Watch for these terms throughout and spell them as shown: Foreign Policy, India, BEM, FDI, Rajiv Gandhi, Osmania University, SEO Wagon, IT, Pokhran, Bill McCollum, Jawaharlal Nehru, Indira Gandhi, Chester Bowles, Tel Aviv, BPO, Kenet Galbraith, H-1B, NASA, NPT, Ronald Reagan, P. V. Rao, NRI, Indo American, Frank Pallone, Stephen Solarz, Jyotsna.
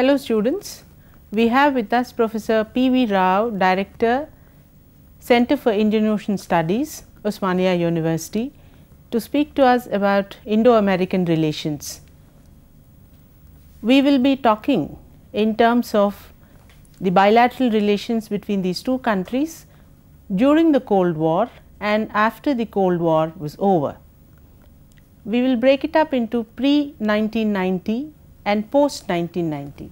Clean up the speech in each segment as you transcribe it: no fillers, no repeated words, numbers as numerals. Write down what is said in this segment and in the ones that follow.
Hello students, we have with us Professor P. V. Rao, Director, Center for Indian Ocean Studies, Osmania University, to speak to us about Indo American relations. We will be talking in terms of the bilateral relations between these two countries during the Cold War and after the Cold War was over. We will break it up into pre-1990 and post-1990.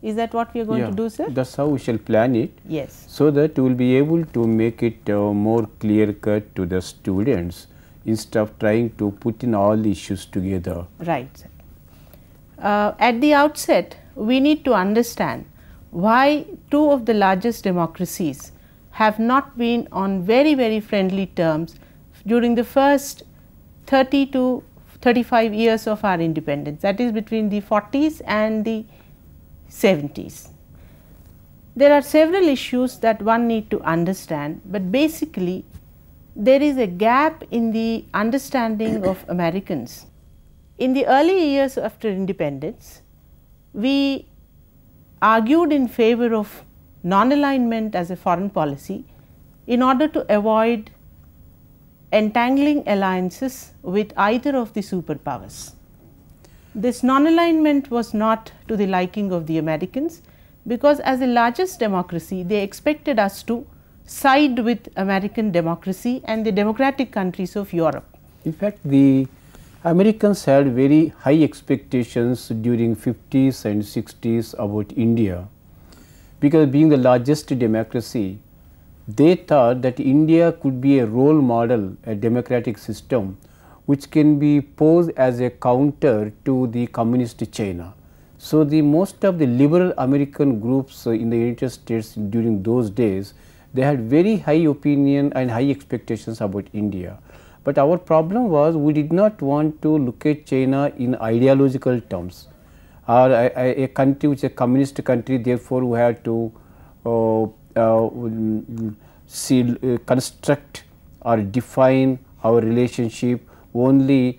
Is that what we are going to do, sir? That's how we shall plan it. Yes. So that we will be able to make it more clear cut to the students instead of trying to put in all the issues together. Right, sir. At the outset, we need to understand why two of the largest democracies have not been on very, very friendly terms during the first 30 to 35 years of our independence, that is between the 40s and the 70s. There are several issues that one need to understand, but basically there is a gap in the understanding of Americans. In the early years after independence, we argued in favor of non-alignment as a foreign policy in order to avoid entangling alliances with either of the superpowers. This non-alignment was not to the liking of the Americans, because as the largest democracy, they expected us to side with American democracy and the democratic countries of Europe. In fact, the Americans had very high expectations during 50s and 60s about India, because being the largest democracy, they thought that India could be a role model, a democratic system which can be posed as a counter to the communist China. So, the most of the liberal American groups in the United States during those days, they had very high opinion and high expectations about India. But our problem was we did not want to look at China in ideological terms, or a country which is a communist country, therefore we had to construct or define our relationship only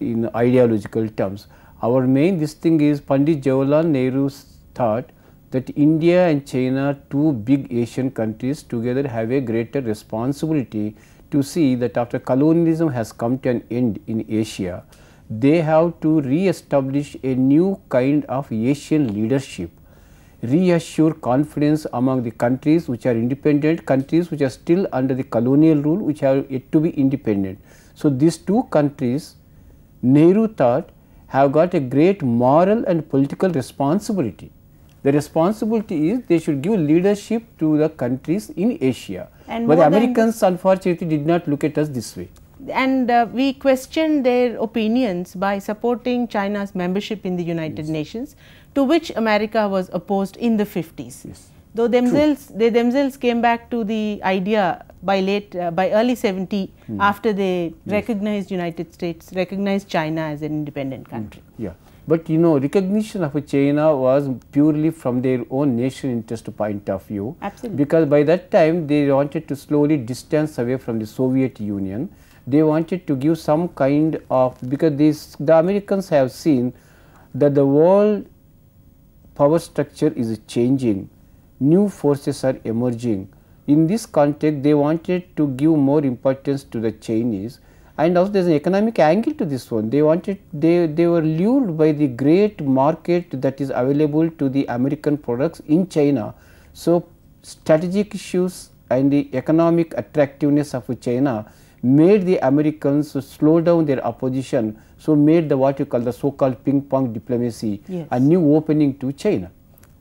in ideological terms. Our main this thing is Pandit Jawaharlal Nehru thought that India and China, two big Asian countries together, have a greater responsibility to see that after colonialism has come to an end in Asia, they have to re-establish a new kind of Asian leadership, reassure confidence among the countries which are independent, countries which are still under the colonial rule, which are yet to be independent. So, these two countries, Nehru thought, have got a great moral and political responsibility. The responsibility is they should give leadership to the countries in Asia. And but the Americans unfortunately did not look at us this way. And we questioned their opinions by supporting China's membership in the United Nations, to which America was opposed in the 50s. Yes. Though themselves, they themselves came back to the idea by early 70s, after they recognized United States, recognized China as an independent country. Yeah. But you know, recognition of China was purely from their own national interest point of view. Absolutely. Because by that time they wanted to slowly distance away from the Soviet Union. They wanted to give some kind of, because these, the Americans have seen that the world power structure is changing, new forces are emerging. In this context, they wanted to give more importance to the Chinese, and also there is an economic angle to this one. They wanted, they were lured by the great market that is available to the American products in China. So, strategic issues and the economic attractiveness of China made the Americans slow down their opposition, so made the what you call the so-called ping-pong diplomacy, yes, a new opening to China.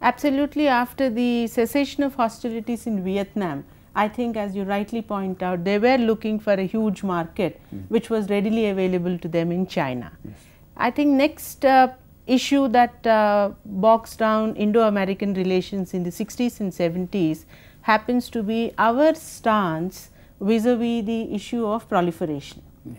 Absolutely. After the cessation of hostilities in Vietnam, I think as you rightly point out, they were looking for a huge market which was readily available to them in China. Yes. I think next issue that bogs down Indo-American relations in the 60s and 70s happens to be our stance vis-a-vis the issue of proliferation. Yeah.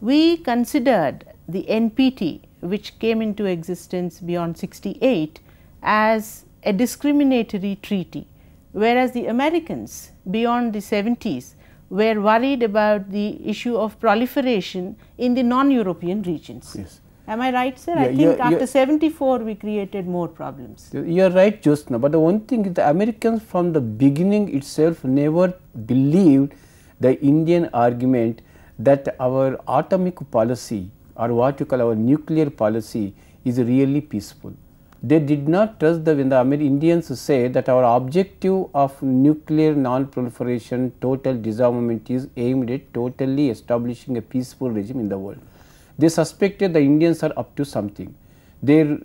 We considered the NPT, which came into existence beyond 68, as a discriminatory treaty, whereas the Americans beyond the 70s were worried about the issue of proliferation in the non-European regions. Yes. Am I right, sir? Yeah, I think after 74 we created more problems. You are right, Jyotsna. But the one thing is the Americans from the beginning itself never believed the Indian argument that our atomic policy or what you call our nuclear policy is really peaceful. They did not trust the when the Indians say that our objective of nuclear non-proliferation, total disarmament is aimed at totally establishing a peaceful regime in the world. They suspected the Indians are up to something. Their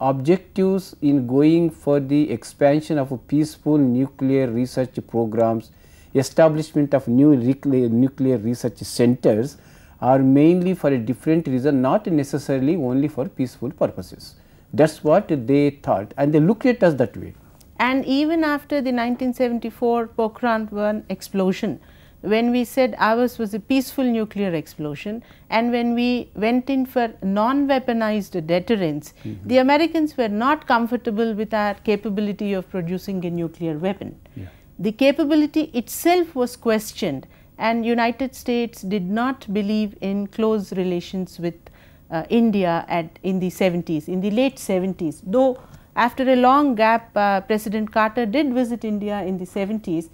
objectives in going for the expansion of a peaceful nuclear research programs, establishment of new nuclear research centers are mainly for a different reason, not necessarily only for peaceful purposes. That is what they thought and they looked at us that way. And even after the 1974 Pokhran explosion, when we said ours was a peaceful nuclear explosion and when we went in for non-weaponized deterrence, the Americans were not comfortable with our capability of producing a nuclear weapon. Yeah. The capability itself was questioned and United States did not believe in close relations with India in the 70s, in the late 70s, though after a long gap President Carter did visit India in the 70s,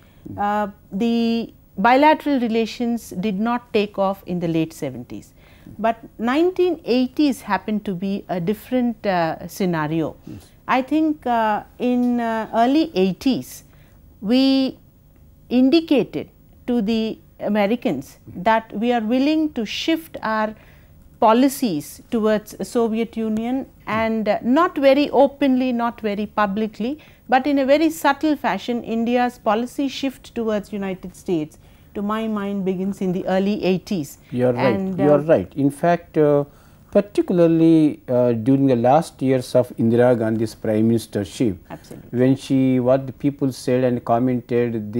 the bilateral relations did not take off in the late 70s. But 1980s happened to be a different scenario. Yes. I think in early 80s, we indicated to the Americans that we are willing to shift our policies towards Soviet Union and not very openly, not very publicly, but in a very subtle fashion, India's policy shift towards United States, to my mind, begins in the early 80s. You are right. You are right. In fact, particularly during the last years of Indira Gandhi's prime ministership, absolutely, when she, what the people said and commented,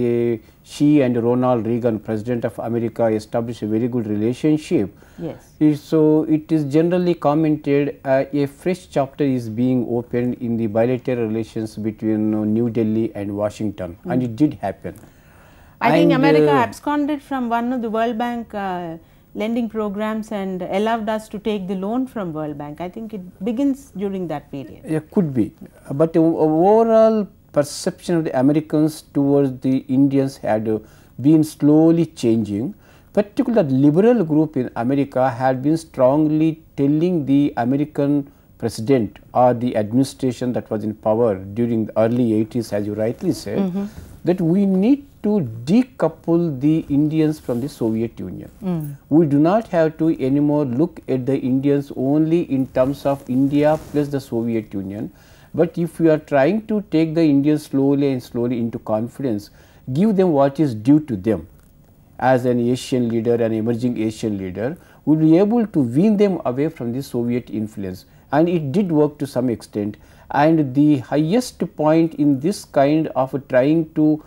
she and Ronald Reagan, President of America, established a very good relationship. Yes. So it is generally commented a fresh chapter is being opened in the bilateral relations between New Delhi and Washington, and it did happen. I think America absconded from one of the World Bank lending programs and allowed us to take the loan from World Bank. I think it begins during that period. It could be, but overall perception of the Americans towards the Indians had been slowly changing. Particular liberal group in America had been strongly telling the American president or the administration that was in power during the early 80s, as you rightly said, that we need to decouple the Indians from the Soviet Union. We do not have to anymore look at the Indians only in terms of India plus the Soviet Union. But if you are trying to take the Indians slowly and slowly into confidence, give them what is due to them as an Asian leader, an emerging Asian leader, will be able to wean them away from the Soviet influence. And it did work to some extent. And the highest point in this kind of trying to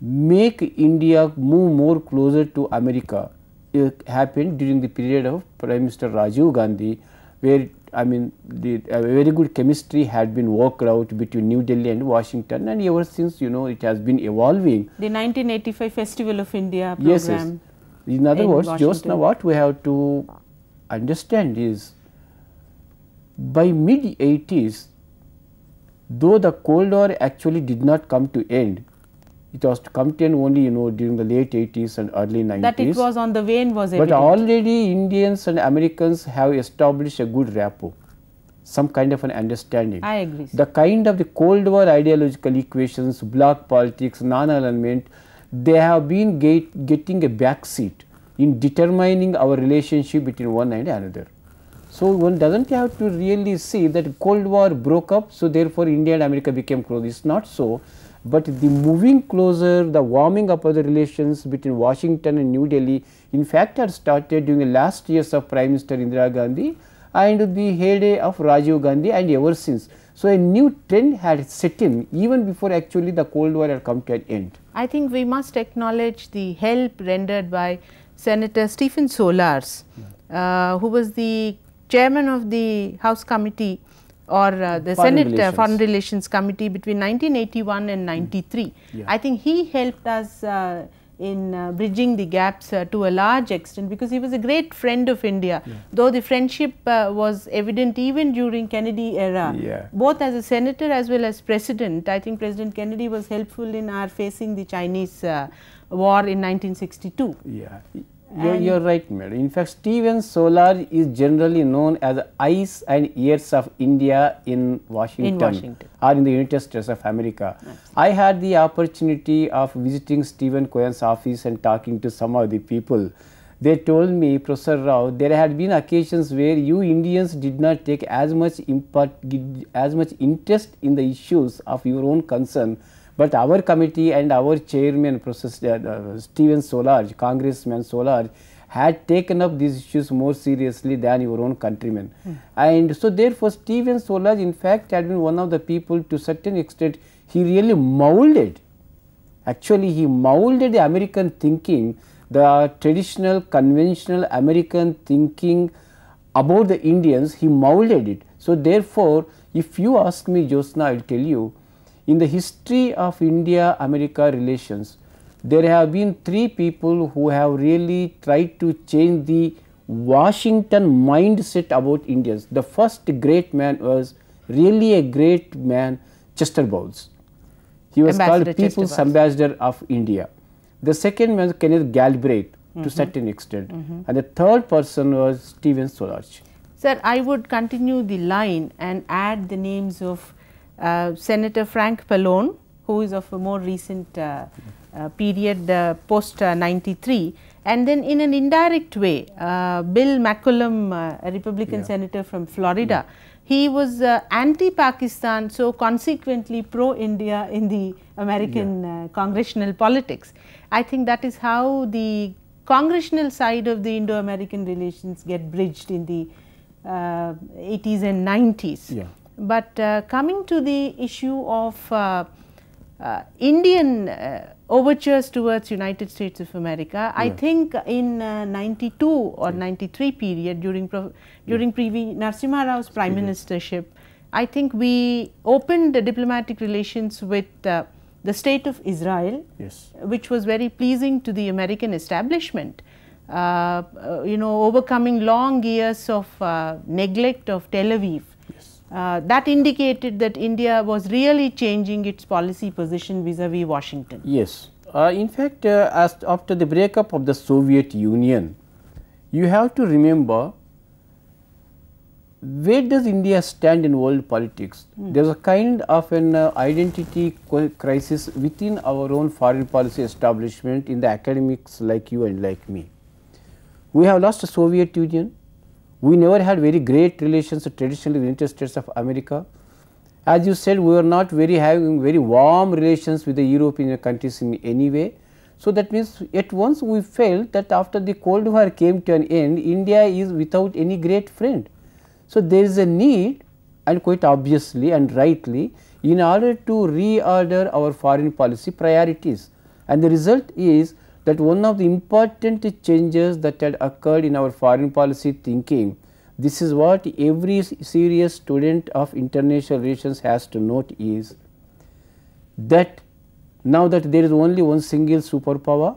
make India move more closer to America, it happened during the period of Prime Minister Rajiv Gandhi, where very good chemistry had been worked out between New Delhi and Washington, and ever since it has been evolving. The 1985 Festival of India program. Yes, yes. In other words, Jyotsna, what we have to understand is by mid 80s, though the Cold War actually did not come to end, it was to come to end only during the late 80s and early 90s. That it was on the wane was evident. But already Indians and Americans have established a good rapport, some kind of an understanding. I agree. The kind of the Cold War ideological equations, bloc politics, non-alignment, they have been getting a backseat in determining our relationship between one and another. So one doesn't have to really see that Cold War broke up, so therefore India and America became close. It's not so. But the moving closer, the warming up of the relations between Washington and New Delhi, in fact, had started during the last years of Prime Minister Indira Gandhi and the heyday of Rajiv Gandhi and ever since. So a new trend had set in even before actually the Cold War had come to an end. I think we must acknowledge the help rendered by Senator Stephen Solarz, who was the chairman of the House Committee or the Senate Foreign Relations Committee between 1981 and 93. Yeah. I think he helped us in bridging the gaps to a large extent, because he was a great friend of India, though the friendship was evident even during Kennedy era, both as a senator as well as president. I think President Kennedy was helpful in our facing the Chinese war in 1962. Yeah. You are right, madam. In fact, Stephen Solarz is generally known as the eyes and ears of India in Washington or in the United States of America. Absolutely. I had the opportunity of visiting Stephen Cohen's office and talking to some of the people. They told me, Professor Rao, there had been occasions where you Indians did not take as much interest in the issues of your own concern. But our committee and our chairman, Professor Stephen Solarz, Congressman Solarz, had taken up these issues more seriously than your own countrymen. And so therefore, Stephen Solarz in fact had been one of the people, to a certain extent, he really moulded, actually he moulded the American thinking, the traditional conventional American thinking about the Indians, he moulded it. So therefore, if you ask me, Jyotsna, I will tell you, in the history of India-America relations, there have been three people who have really tried to change the Washington mindset about Indians. The first great man was really a great man, Chester Bowles. He was called People's Ambassador of India. The second man was Kenet Galbraith, to a certain extent, and the third person was Stephen Solarz. Sir, I would continue the line and add the names of Senator Frank Pallone, who is of a more recent period, post 93, and then in an indirect way, Bill McCollum, a Republican senator from Florida. He was anti-Pakistan, so consequently pro-India in the American congressional politics. I think that is how the congressional side of the Indo-American relations get bridged in the 80s and 90s. But coming to the issue of Indian overtures towards United States of America, I think in 92 or 93 period, during P.V. Narasimha Rao's prime ministership, I think we opened the diplomatic relations with the state of Israel, which was very pleasing to the American establishment. You know, overcoming long years of neglect of Tel Aviv. That indicated that India was really changing its policy position vis-a-vis Washington. Yes. In fact, as after the breakup of the Soviet Union, you have to remember, where does India stand in world politics? There is a kind of an identity crisis within our own foreign policy establishment, in the academics like you and like me. We have lost the Soviet Union. We never had very great relations traditionally with the United States of America. As you said, we were not having very warm relations with the European countries in any way. So that means at once we felt that after the Cold War came to an end, India is without any great friend. So there is a need, and quite obviously and rightly, in order to reorder our foreign policy priorities. And the result is that one of the important changes that had occurred in our foreign policy thinking, this is what every serious student of international relations has to note, is that now that there is only one single superpower,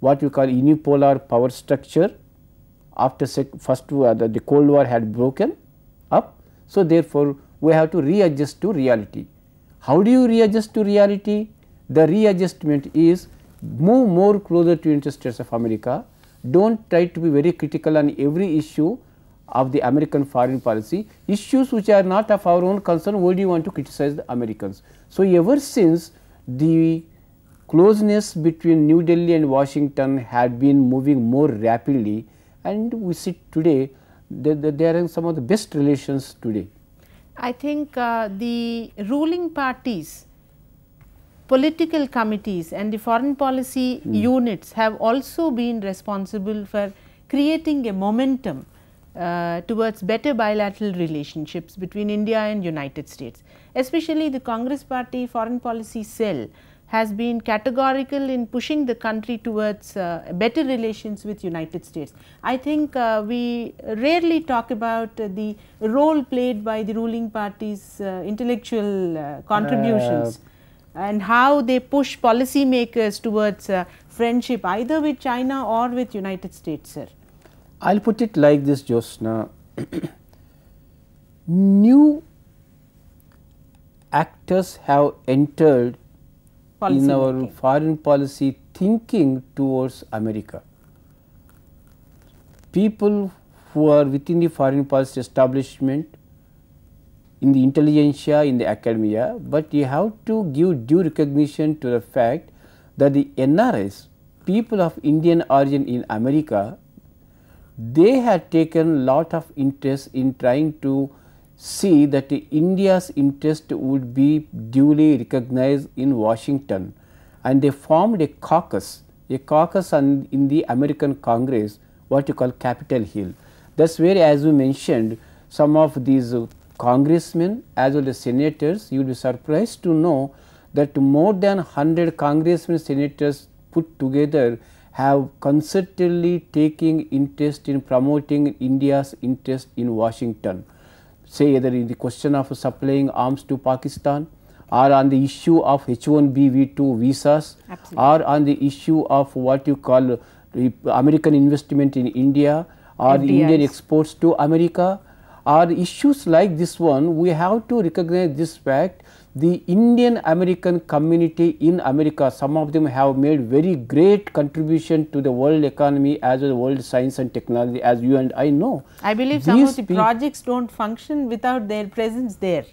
what we call unipolar power structure, after the Cold War had broken up. So therefore, we have to readjust to reality. How do you readjust to reality? The readjustment is, move more closer to United States of America. Don't try to be very critical on every issue of the American foreign policy. Issues which are not of our own concern, why do you want to criticize the Americans? So ever since, the closeness between New Delhi and Washington had been moving more rapidly, and we see today that there are some of the best relations today. I think the ruling parties, political committees and the foreign policy units have also been responsible for creating a momentum towards better bilateral relationships between India and United States. Especially the Congress Party foreign policy cell has been categorical in pushing the country towards better relations with United States. I think we rarely talk about the role played by the ruling party's intellectual contributions. And how they push policy makers towards friendship either with China or with United States, sir? I'll put it like this, Jyotsna. New actors have entered policy in our thinking. Foreign policy thinking towards America. People who are within the foreign policy establishment, in the intelligentsia, in the academia, but you have to give due recognition to the fact that the NRIs, people of Indian origin in America, they had taken lot of interest in trying to see that India's interest would be duly recognized in Washington, and they formed a caucus in the American Congress, what you call Capitol Hill. That's where, as you mentioned, some of these congressmen as well as senators, you will be surprised to know that more than 100 congressmen, senators put together have concertedly taken interest in promoting India's interest in Washington, say either in the question of supplying arms to Pakistan, or on the issue of H-1B, V2 visas, or on the issue of what you call American investment in India, or Indian exports to America, or issues like this one. We have to recognize this fact. The Indian American community in America, some of them have made very great contribution to the world economy as well as world science and technology, as you and I know. I believe some of the projects don't function without their presence there.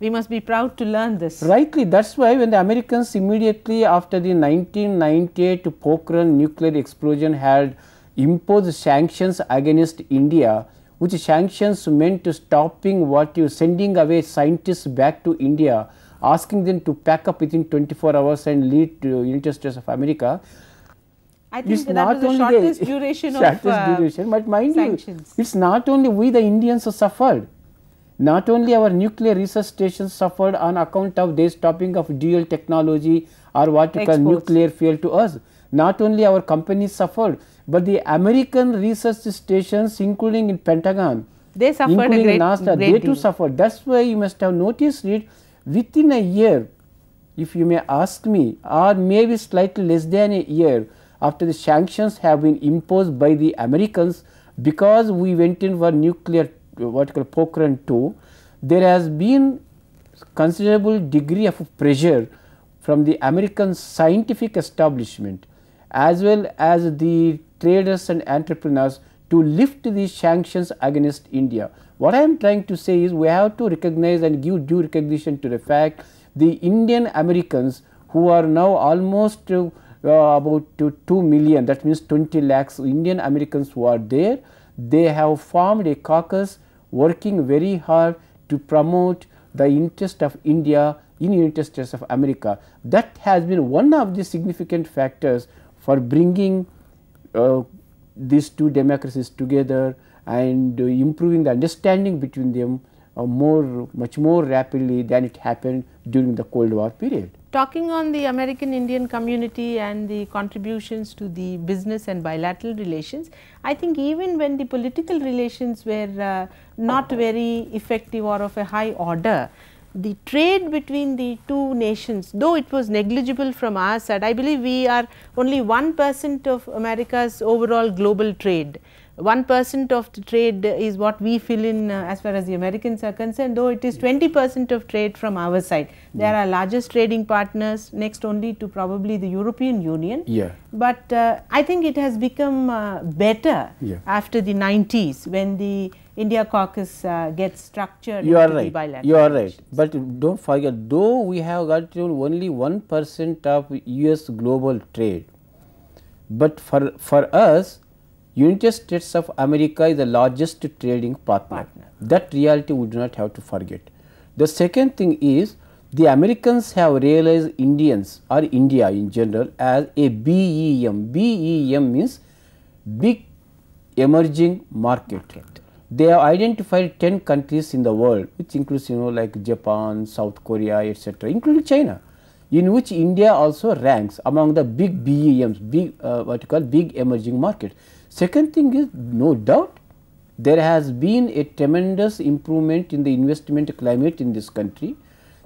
We must be proud to learn this. Rightly, that's why when the Americans immediately after the 1998 Pokhran nuclear explosion had imposed sanctions against India, which sanctions meant to stopping what you sending away scientists back to India, asking them to pack up within 24 hours and lead to United States of America. I think that was the shortest duration of sanctions. But mind you, it's not only we the Indians suffered. Not only our nuclear research stations suffered on account of their stopping of dual technology or what you call nuclear fuel to us. Not only our companies suffered, but the American research stations, including in Pentagon, they suffered, including in NASA, they too suffered. That's why you must have noticed it. Within a year, if you may ask me, or maybe slightly less than a year after the sanctions have been imposed by the Americans, because we went in for nuclear what you call Pokhran 2, there has been considerable degree of pressure from the American scientific establishment as well as the traders and entrepreneurs to lift these sanctions against India. What I am trying to say is we have to recognize and give due recognition to the fact the Indian Americans, who are now almost about 2 million, that means 20 lakhs Indian Americans who are there, they have formed a caucus working very hard to promote the interest of India in United States of America. That has been one of the significant factors for bringing these two democracies together and improving the understanding between them much more rapidly than it happened during the Cold War period. Talking on the American Indian community and the contributions to the business and bilateral relations, I think even when the political relations were not very effective or of a high order, the trade between the two nations, though it was negligible from our side, I believe we are only 1% of America's overall global trade. 1% of the trade is what we fill in as far as the Americans are concerned, though it is 20% of trade from our side. There are largest trading partners, next only to probably the European Union. Yeah. But I think it has become better after the 90s when the India caucus gets structured. You are right. You are right. But don't forget, though we have got only 1% of US global trade, but for us, United States of America is the largest trading partner. That reality we do not have to forget. The second thing is the Americans have realized Indians or India in general as a BEM. BEM means Big Emerging Market. They have identified 10 countries in the world, which includes like Japan, South Korea, etc., including China, in which India also ranks among the big BEMs, big what you call Big Emerging Market. Second thing is, no doubt, there has been a tremendous improvement in the investment climate in this country.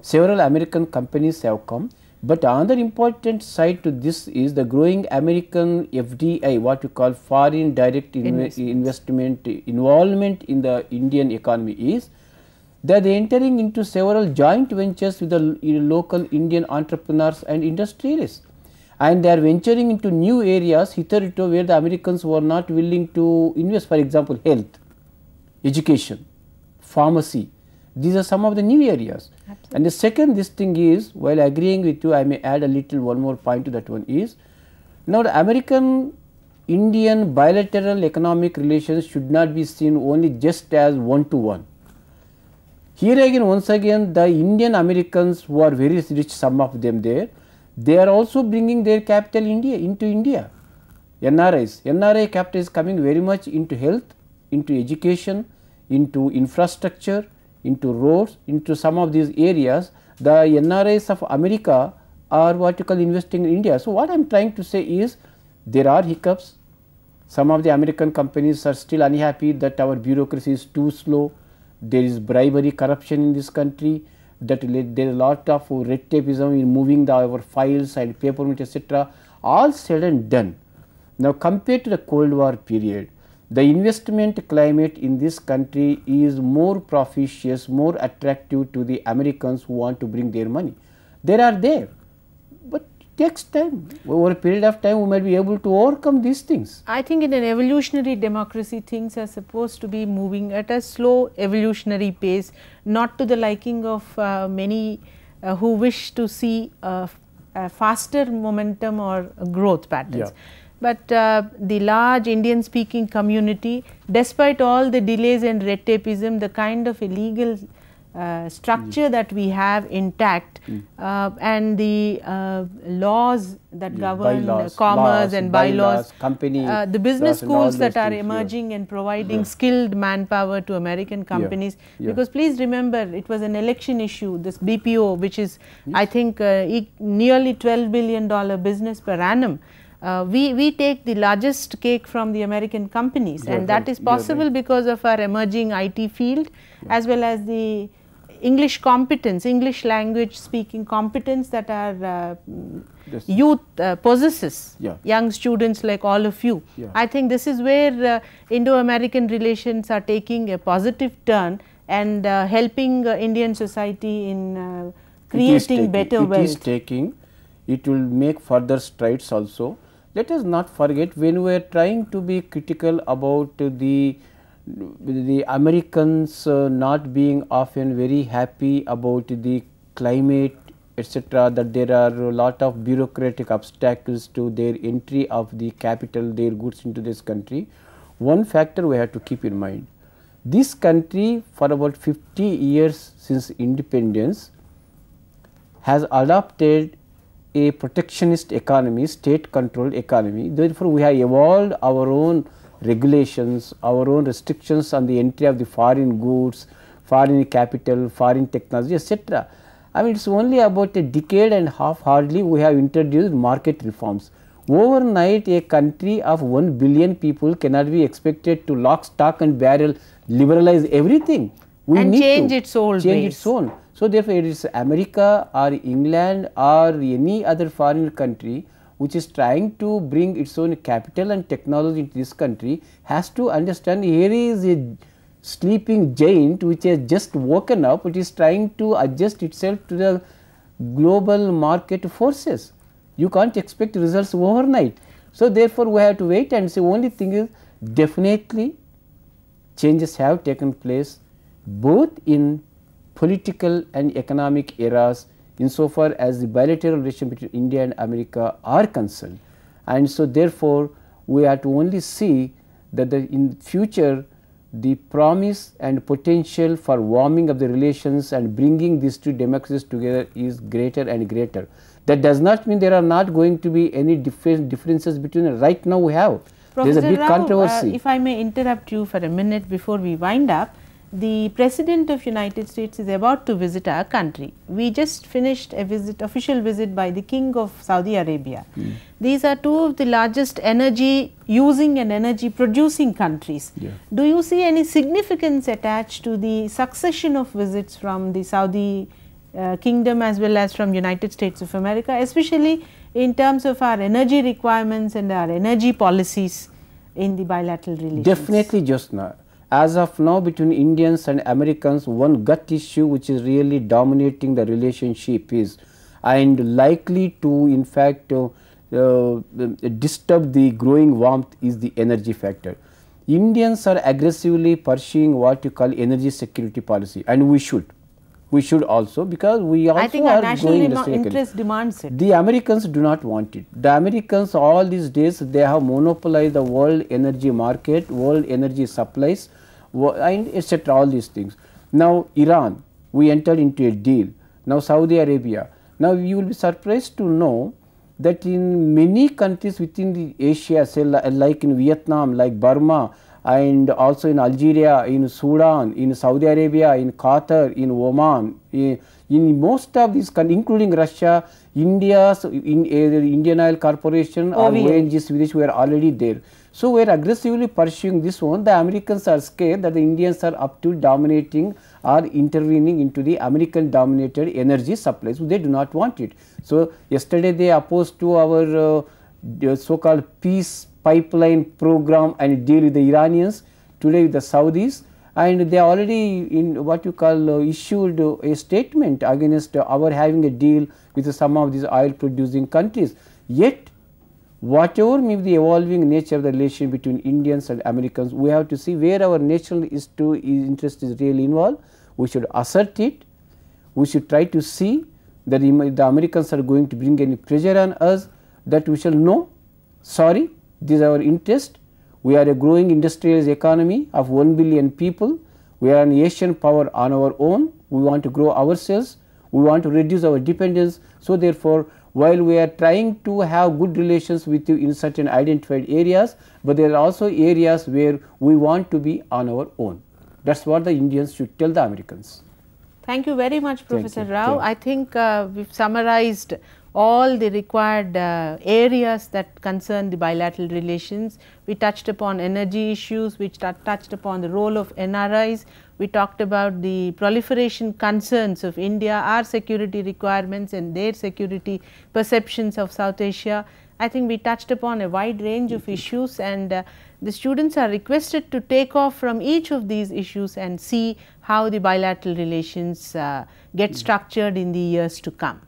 Several American companies have come. But another important side to this is the growing American FDI, what you call foreign direct investment involvement in the Indian economy, is that they are entering into several joint ventures with the local Indian entrepreneurs and industrialists, and they are venturing into new areas hitherto where the Americans were not willing to invest. For example, health, education, pharmacy. These are some of the new areas. Absolutely. And the second this thing is, while agreeing with you, I may add a little one more point to that one is, now the American Indian bilateral economic relations should not be seen only just as one to one. Here again, once again, the Indian Americans who are very rich, some of them there, they are also bringing their capital into India. NRI capital is coming very much into health, into education, into infrastructure, into roads, into some of these areas. The NRIs of America are what you call investing in India. So, what I am trying to say is, there are hiccups. Some of the American companies are still unhappy that our bureaucracy is too slow, there is bribery, corruption in this country, that there is a lot of red tapeism in moving our files and paperwork, etc. All said and done. Now, compared to the Cold War period, the investment climate in this country is more propitious, more attractive to the Americans who want to bring their money. They are there, but it takes time. Over a period of time, we might be able to overcome these things. I think in an evolutionary democracy, things are supposed to be moving at a slow evolutionary pace, not to the liking of many who wish to see a faster momentum or growth patterns. Yeah. But the large Indian speaking community, despite all the delays and red tapeism, the kind of illegal structure that we have intact, and the laws that govern commerce and bylaws, company, the business schools that are emerging and providing skilled manpower to American companies. Yeah. Because please remember, it was an election issue, this BPO, which is I think nearly $12 billion business per annum. We take the largest cake from the American companies, and that is possible because of our emerging IT field, as well as the English competence, English language speaking competence that our youth possesses, young students like all of you. Yeah. I think this is where Indo American relations are taking a positive turn and helping Indian society in creating better wealth. It is taking, it will make further strides also. Let us not forget, when we are trying to be critical about the Americans not being often very happy about the climate, etc., that there are a lot of bureaucratic obstacles to their entry of the capital, their goods into this country. One factor we have to keep in mind, this country for about 50 years since independence has adopted a protectionist economy, state controlled economy. Therefore, we have evolved our own regulations, our own restrictions on the entry of the foreign goods, foreign capital, foreign technology, etc. I mean, it is only about a decade and a half hardly we have introduced market reforms. Overnight, a country of 1 billion people cannot be expected to lock, stock and barrel liberalize everything. We and need change to its own ways. So, therefore, it is America or England or any other foreign country which is trying to bring its own capital and technology into this country has to understand, here is a sleeping giant which has just woken up, it is trying to adjust itself to the global market forces. You can't expect results overnight. So, therefore, we have to wait and see. Only thing is, definitely changes have taken place both in political and economic eras insofar as the bilateral relation between India and America are concerned. And so, therefore, we are to only see that in future the promise and potential for warming of the relations and bringing these two democracies together is greater and greater. That does not mean there are not going to be any differences between them. Right now we have. Professor, there is a big Rao, controversy. If I may interrupt you for a minute before we wind up. The President of United States is about to visit our country. We just finished a visit, official visit by the King of Saudi Arabia. These are two of the largest energy using and energy producing countries. Yeah. Do you see any significance attached to the succession of visits from the Saudi Kingdom as well as from United States of America, especially in terms of our energy requirements and our energy policies in the bilateral relations. Definitely, Jyotsna. As of now, between Indians and Americans, one gut issue which is really dominating the relationship is, and likely to in fact disturb the growing warmth, is the energy factor. Indians are aggressively pursuing what you call energy security policy, and we should also, because we also, I think, our national interest demands it. The Americans do not want it. The Americans all these days, they have monopolized the world energy market, world energy supplies, and etc. All these things. Now Iran, we entered into a deal. Now Saudi Arabia. Now you will be surprised to know that in many countries within the Asia, say like in Vietnam, like Burma, and also in Algeria, in Sudan, in Saudi Arabia, in Qatar, in Oman, in most of these countries, including Russia, India's Indian Oil Corporation or ONGs, which were already there. So we are aggressively pursuing this one. The Americans are scared that the Indians are up to dominating or intervening into the American dominated energy supplies. So they do not want it. So yesterday they opposed to our so called peace pipeline program and deal with the Iranians, today with the Saudis, and they already in what you call issued a statement against our having a deal with some of these oil producing countries. Yet whatever may be the evolving nature of the relation between Indians and Americans, we have to see where our national interest is really involved. We should assert it. We should try to see that the Americans are going to bring any pressure on us, that we shall know, sorry, this is our interest. We are a growing industrialized economy of 1 billion people. We are an Asian power on our own. We want to grow ourselves. We want to reduce our dependence. So therefore, while we are trying to have good relations with you in certain identified areas, but there are also areas where we want to be on our own. That's what the Indians should tell the Americans. Thank you very much, Professor Rao. I think we've summarized all the required areas that concern the bilateral relations. We touched upon energy issues, we touched upon the role of NRIs, we talked about the proliferation concerns of India, our security requirements and their security perceptions of South Asia. I think we touched upon a wide range of issues, and the students are requested to take off from each of these issues and see how the bilateral relations get structured in the years to come.